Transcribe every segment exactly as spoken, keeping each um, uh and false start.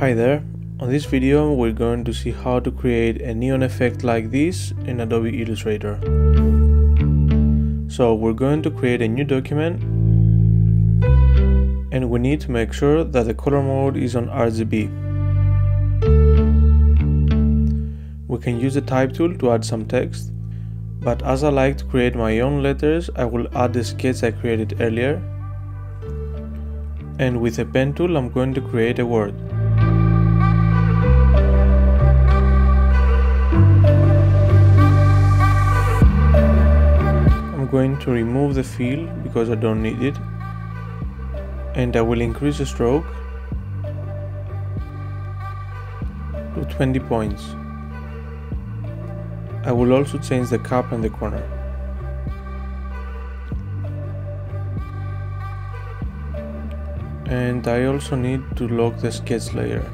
Hi there, on this video we're going to see how to create a neon effect like this in Adobe Illustrator. So we're going to create a new document and we need to make sure that the color mode is on R G B. We can use the type tool to add some text, but as I like to create my own letters, I will add the sketch I created earlier, and with the pen tool I'm going to create a word. Going to remove the fill because I don't need it, and I will increase the stroke to twenty points. I will also change the cap and the corner. And I also need to lock the sketch layer.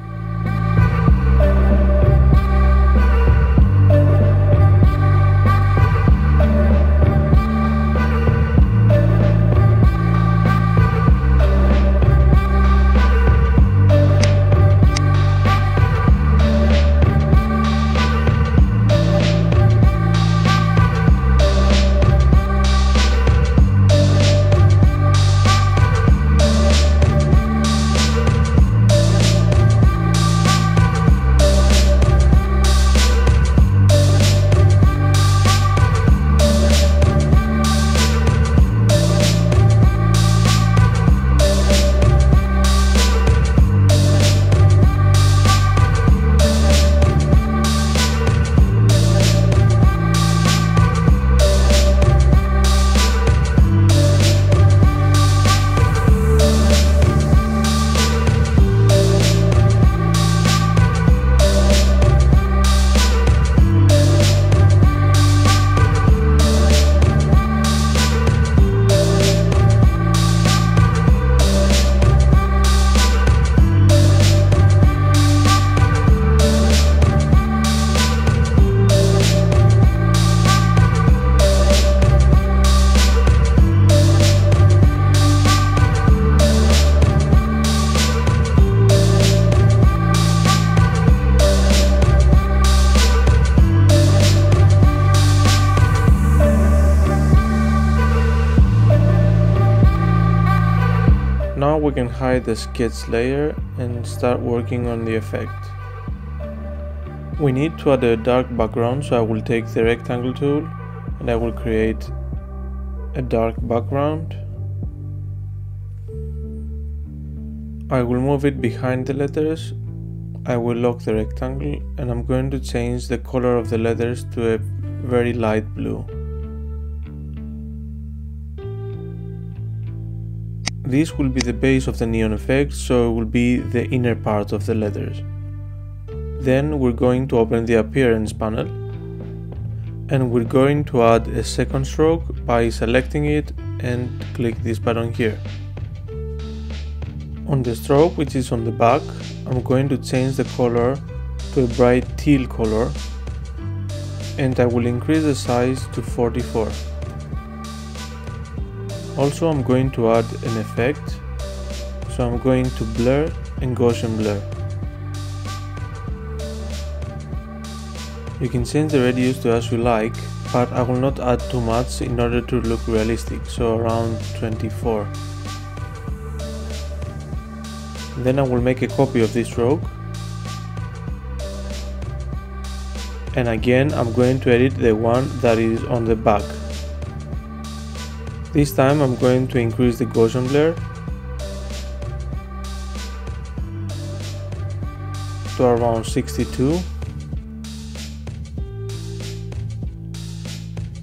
Now we can hide the sketch layer and start working on the effect. We need to add a dark background, so I will take the rectangle tool and I will create a dark background. I will move it behind the letters. I will lock the rectangle and I'm going to change the color of the letters to a very light blue. This will be the base of the neon effect, so it will be the inner part of the letters. Then we're going to open the appearance panel and we're going to add a second stroke by selecting it and click this button here. On the stroke, which is on the back, I'm going to change the color to a bright teal color and I will increase the size to forty-four. Also, I'm going to add an effect, so I'm going to blur and Gaussian blur. You can change the radius to as you like, but I will not add too much in order to look realistic, so around twenty-four. Then I will make a copy of this stroke. And again, I'm going to edit the one that is on the back. This time I'm going to increase the Gaussian blur to around sixty-two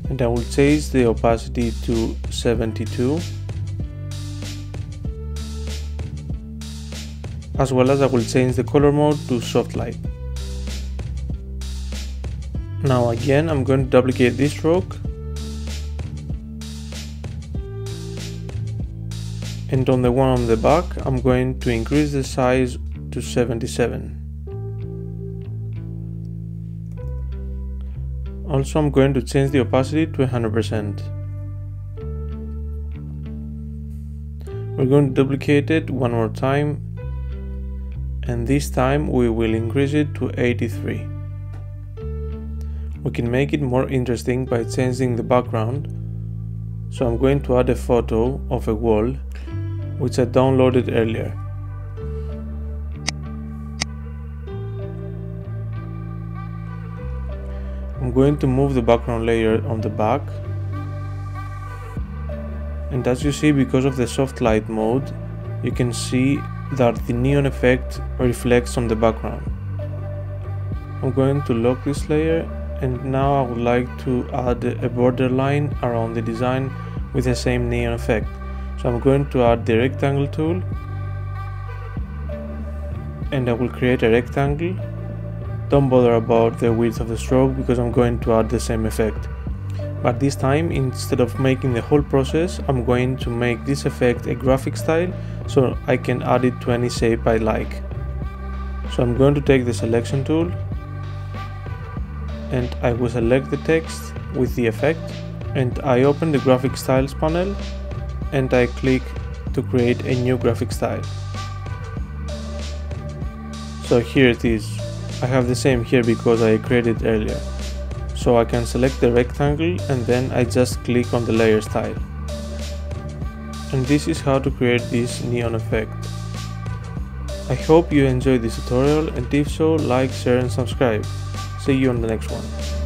and I will change the opacity to seventy-two, as well as I will change the color mode to soft light. Now again I'm going to duplicate this stroke, and on the one on the back I'm going to increase the size to seventy-seven. Also I'm going to change the opacity to one hundred percent. We're going to duplicate it one more time and this time we will increase it to eighty-three. We can make it more interesting by changing the background, so I'm going to add a photo of a wall which I downloaded earlier. I'm going to move the background layer on the back, and as you see, because of the soft light mode, you can see that the neon effect reflects on the background. I'm going to lock this layer, and now I would like to add a borderline around the design with the same neon effect. So I'm going to add the rectangle tool, and I will create a rectangle. Don't bother about the width of the stroke because I'm going to add the same effect. But this time, instead of making the whole process, I'm going to make this effect a graphic style, so I can add it to any shape I like. So I'm going to take the selection tool, and I will select the text with the effect, and I open the graphic styles panel, and I click to create a new graphic style. So here it is. I have the same here because I created earlier. So I can select the rectangle, and then I just click on the layer style. And this is how to create this neon effect. I hope you enjoyed this tutorial, and if so, like, share and subscribe. See you on the next one.